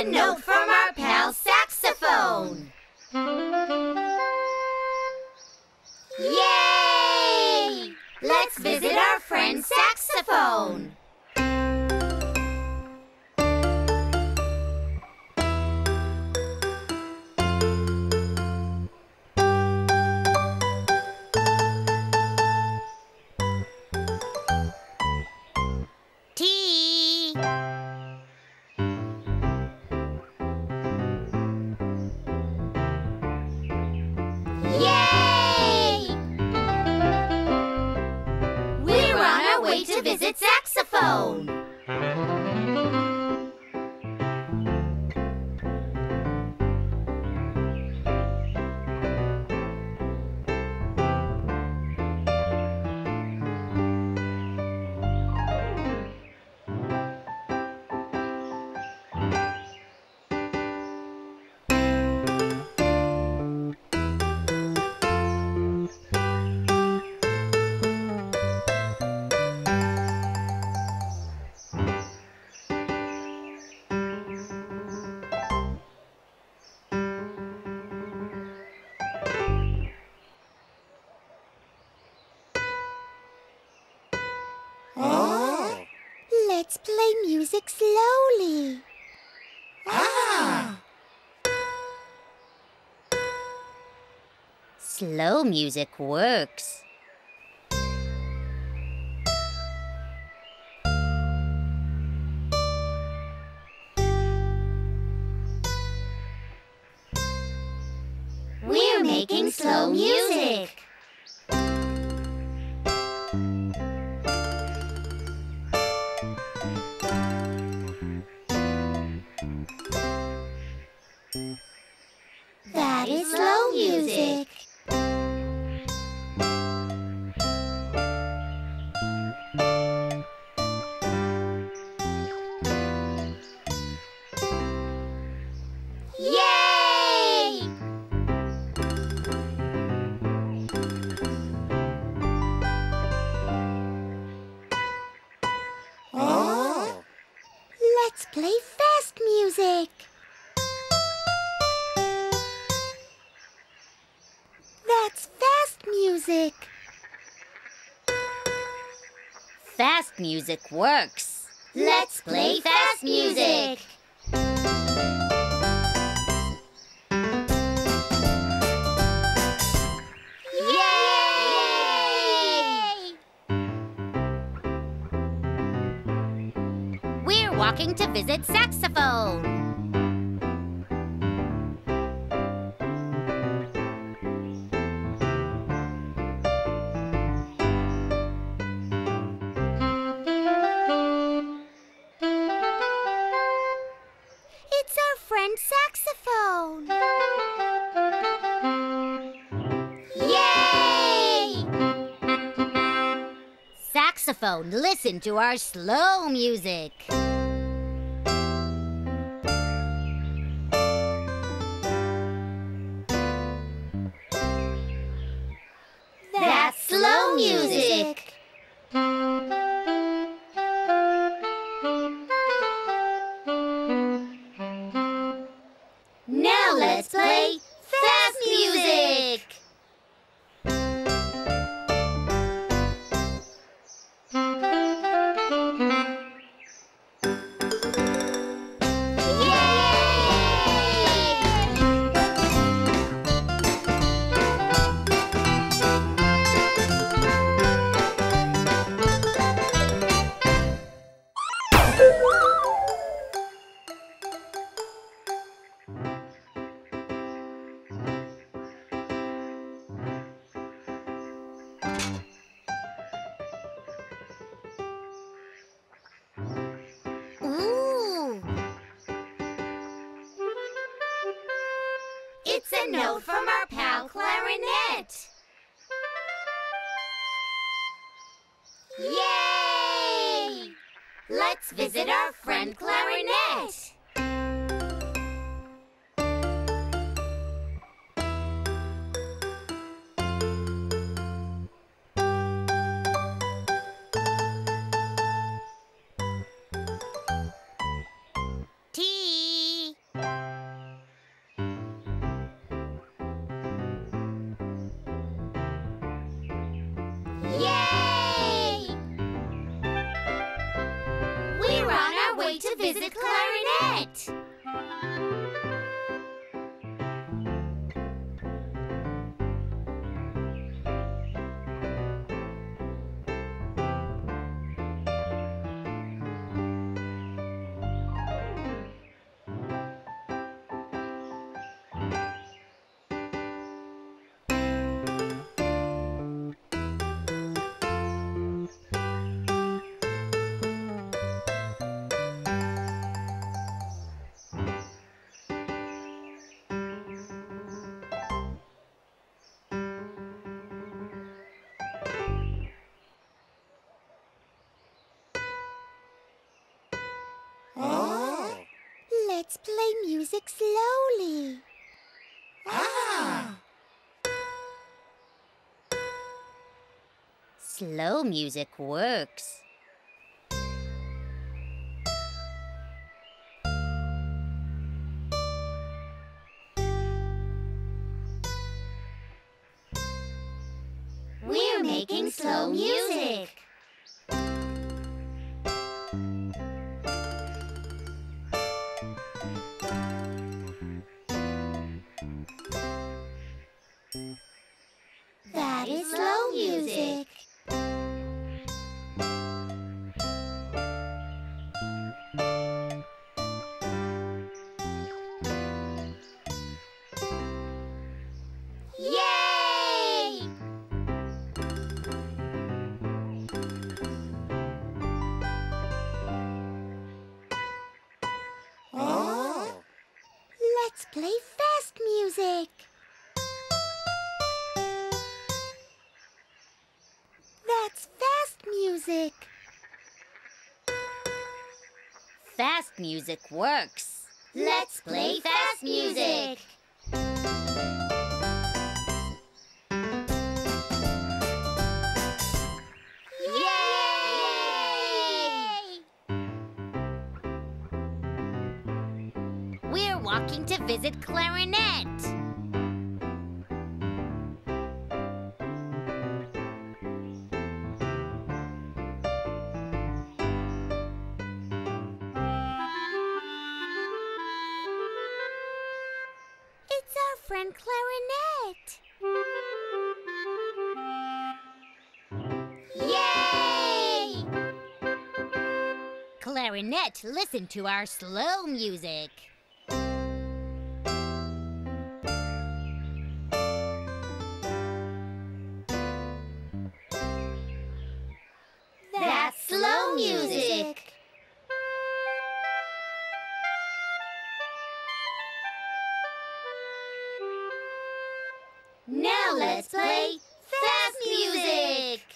a note from our pal Saxophone. Yay! Let's visit our friend Saxophone. To visit Saxophone. Let's play music slowly. Ah! Slow music works. We're making slow music. That is slow music. Yay! Oh! Let's play fast music. Fast music works. Let's play fast music. Yay! We're walking to visit Saxophone. Saxophone. Yay! Saxophone, listen to our slow music. That's slow music. Let's play fast music! It's a note from our pal Clarinet. Yay! Let's visit our friend Clarinet. T. boy to visit Clarinet. Let's play music slowly. Slow music works. We're making slow music. That is slow music. Yay! Oh! Let's play fast music. Fast music works. Let's play fast music. Yay! We're walking to visit Clarinet. Friend Clarinet. Yay! Clarinet, listen to our slow music. That's slow music. Now let's play fast music!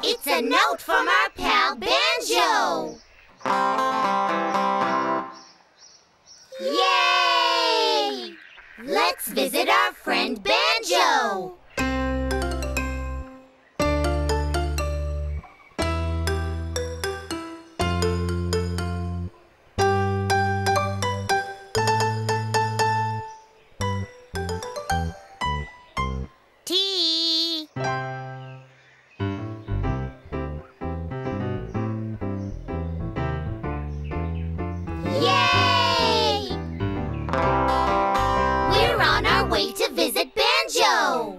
It's a note from our pal Banjo! Yay! Let's visit our friend Banjo! Yay! We're on our way to visit Banjo!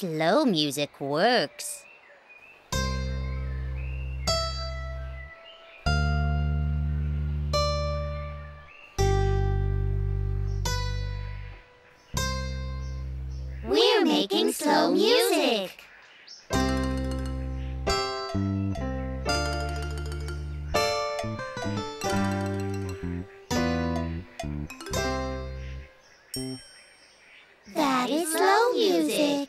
Slow music works. We're making slow music. That is slow music.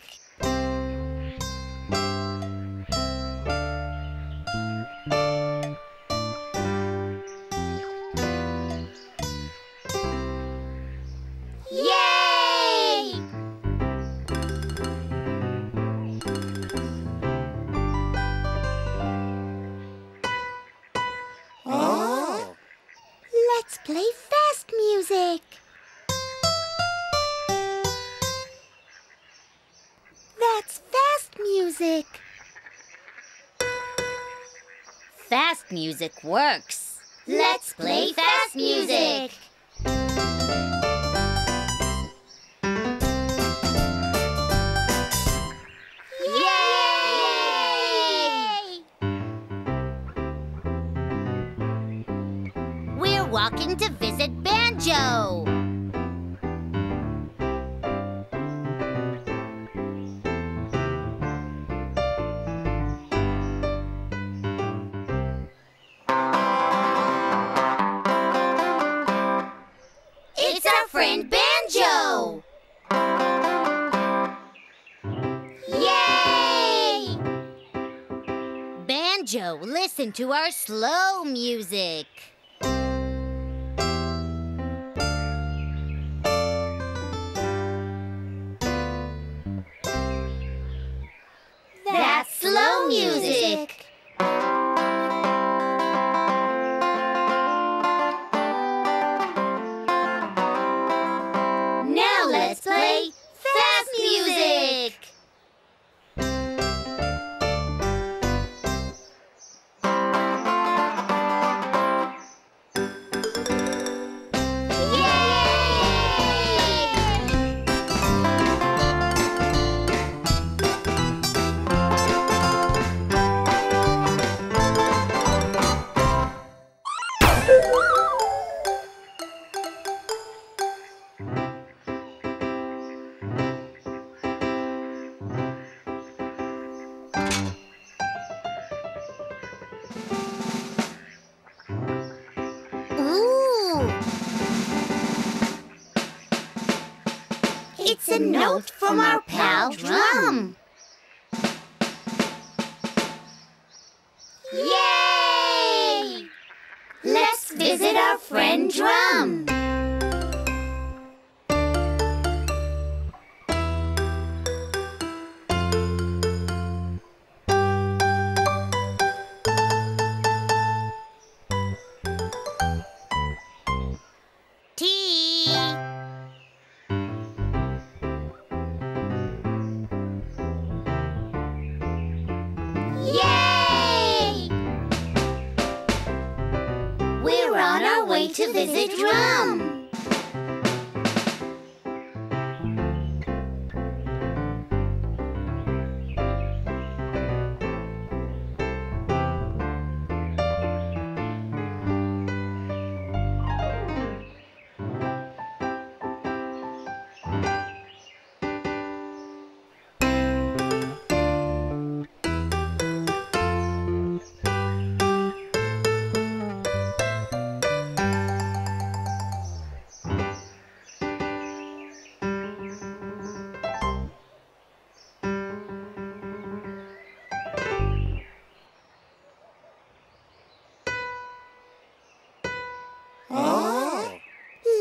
Play fast music. That's fast music. Fast music works. Let's play fast music. Walking to visit Banjo. It's our friend Banjo! Yay! Banjo, listen to our slow music. Slow music. Now let's play fast music. It's a note from our pal Drum. Yay! Let's visit our friend Drum. To visit Drum.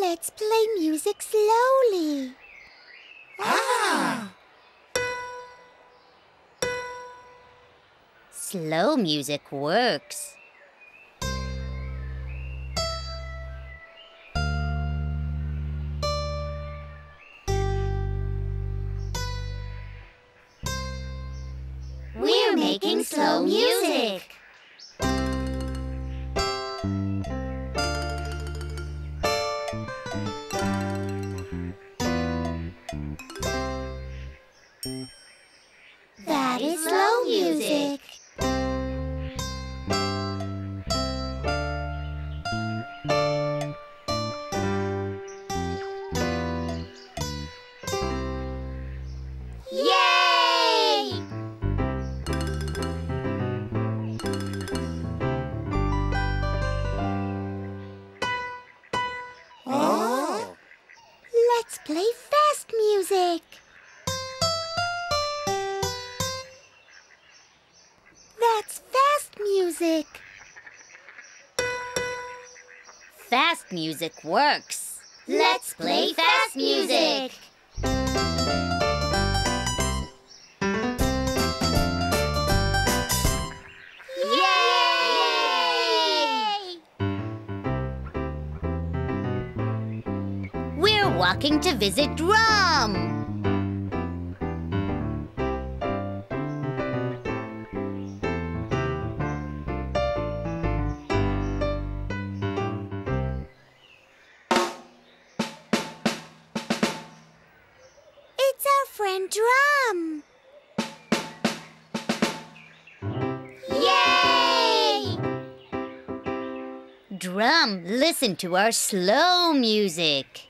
Let's play music slowly. Ah! Slow music works. We're making slow music. music. Fast music works. Let's play fast music. Walking to visit Drum. It's our friend Drum. Yay! Drum, listen to our slow music.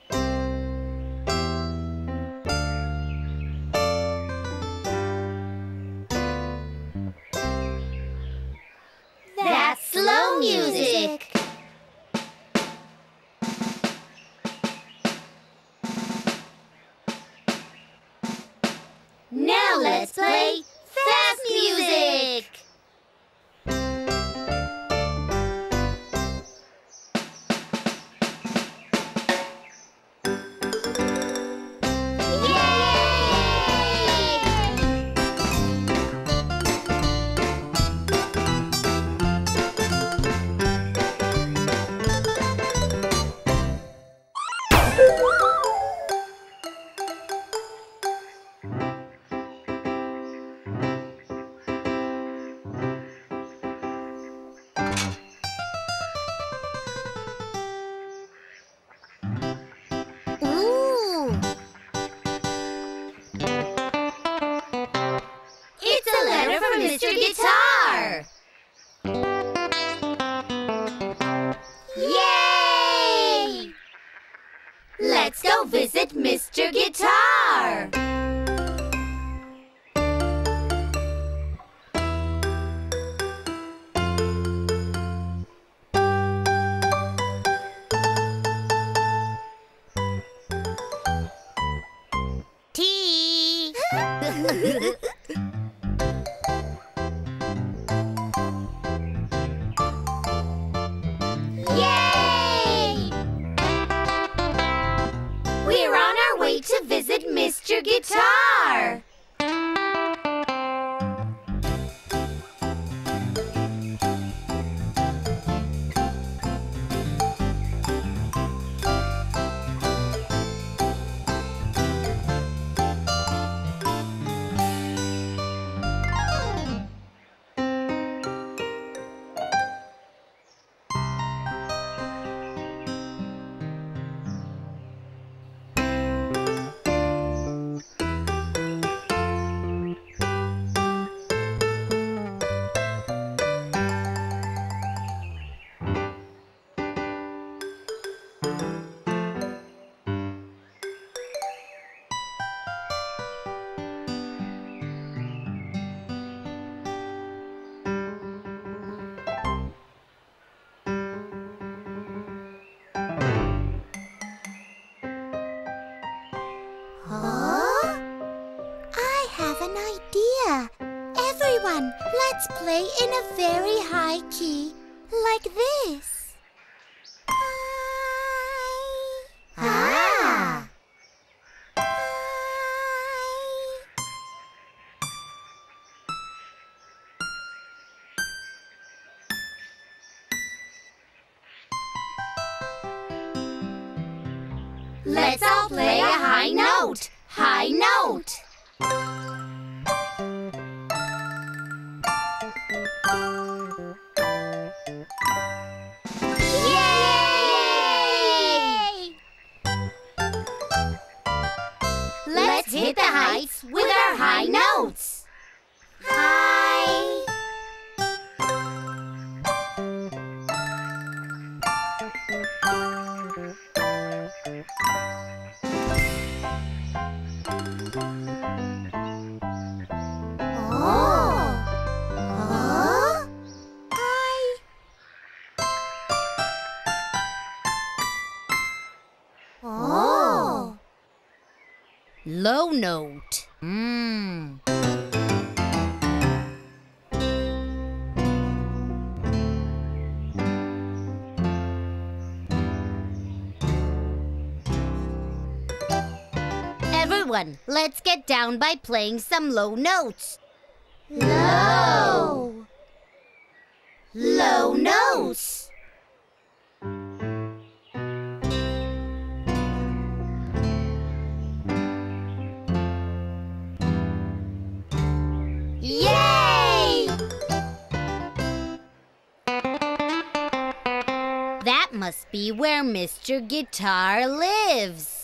Let's play in a very high key, like this. Let's all play a high note. High note. Low note. one. Let's get down by playing some low notes. No! Low notes. That must be where Mr. Guitar lives.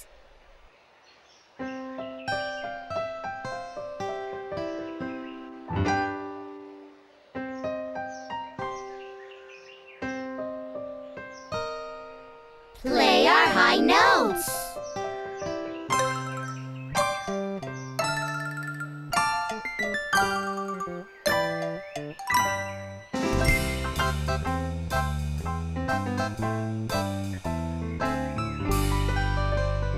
Play our high notes.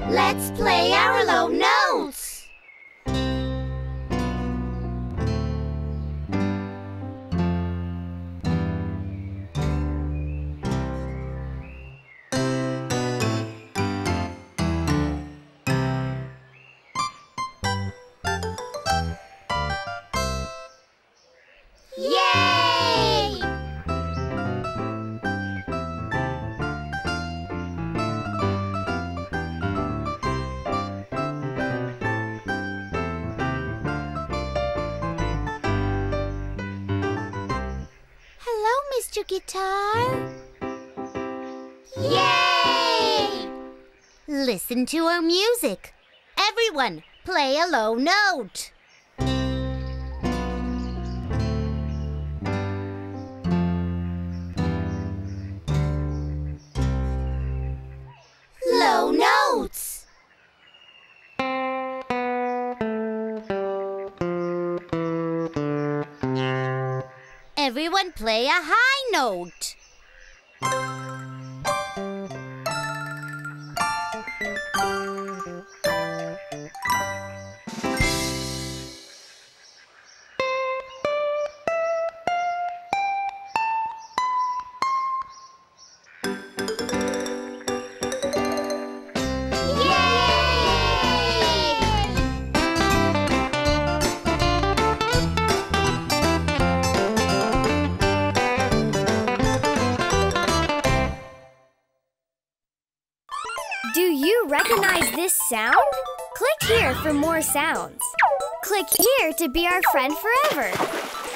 Let's play our low notes. Mr. Guitar. Yay! Listen to our music. Everyone, play a low note. Low notes. Everyone play a high note. Do you recognize this sound? Click here for more sounds. Click here to be our friend forever.